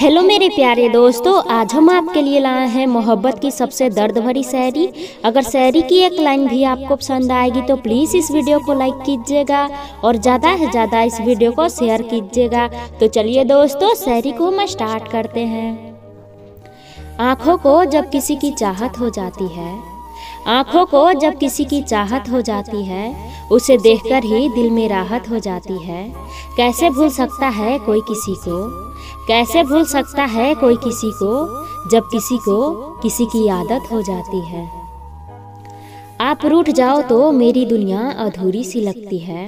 Hello मेरे प्यारे दोस्तों, आज हम आपके लिए लाए हैं मोहब्बत की सबसे दर्द भरी शायरी। अगर शायरी की एक लाइन भी आपको पसंद आएगी तो प्लीज़ इस वीडियो को लाइक कीजिएगा और ज़्यादा से ज़्यादा इस वीडियो को शेयर कीजिएगा। तो चलिए दोस्तों, शायरी को हम स्टार्ट करते हैं। आँखों को जब किसी की चाहत हो जाती है, आँखों को जब किसी की चाहत हो जाती है, उसे देखकर ही दिल में राहत हो जाती है। कैसे भूल सकता है कोई किसी को, कैसे भूल सकता है कोई किसी को, जब किसी को किसी की आदत हो जाती है। आप रूठ जाओ तो मेरी दुनिया अधूरी सी लगती है,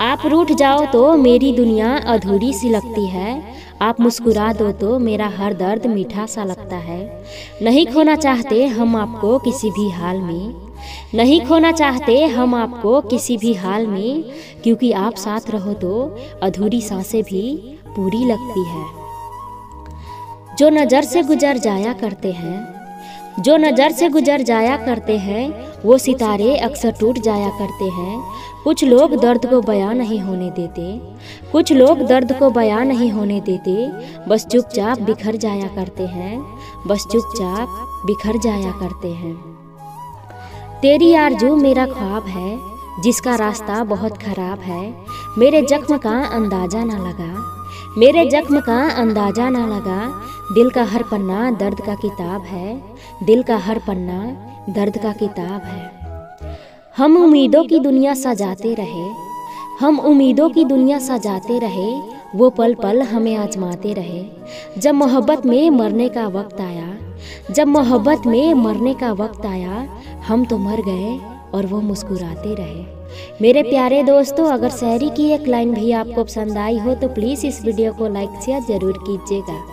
आप रूठ जाओ तो मेरी दुनिया अधूरी सी लगती है। आप मुस्कुरा दो तो मेरा हर दर्द मीठा सा लगता है। नहीं खोना चाहते हम आपको किसी भी हाल में, नहीं खोना चाहते हम आपको किसी भी हाल में, क्योंकि आप साथ रहो तो अधूरी सांसें भी पूरी लगती है। जो नज़र से गुजर जाया करते हैं, जो नज़र से गुजर जाया करते हैं, वो सितारे अक्सर टूट जाया करते हैं। कुछ लोग दर्द को बयां नहीं होने देते, कुछ लोग दर्द को बयां नहीं होने देते, बस चुपचाप बिखर जाया करते हैं, बस चुपचाप बिखर जाया करते हैं। तेरी आरज़ू मेरा ख्वाब है, जिसका रास्ता बहुत खराब है। मेरे जख्म का अंदाज़ा ना लगा, मेरे जख्म का अंदाज़ा ना लगा। दिल का हर पन्ना दर्द का किताब है, दिल का हर पन्ना दर्द का किताब है। हम उम्मीदों की दुनिया सजाते रहे, हम उम्मीदों की दुनिया सजाते रहे, वो पल पल हमें आजमाते रहे। जब मोहब्बत में मरने का वक्त आया, जब मोहब्बत में मरने का वक्त आया, हम तो मर गए और वो मुस्कुराते रहे। मेरे प्यारे दोस्तों, अगर शायरी की एक लाइन भी आपको पसंद आई हो तो प्लीज़ इस वीडियो को लाइक शेयर ज़रूर कीजिएगा।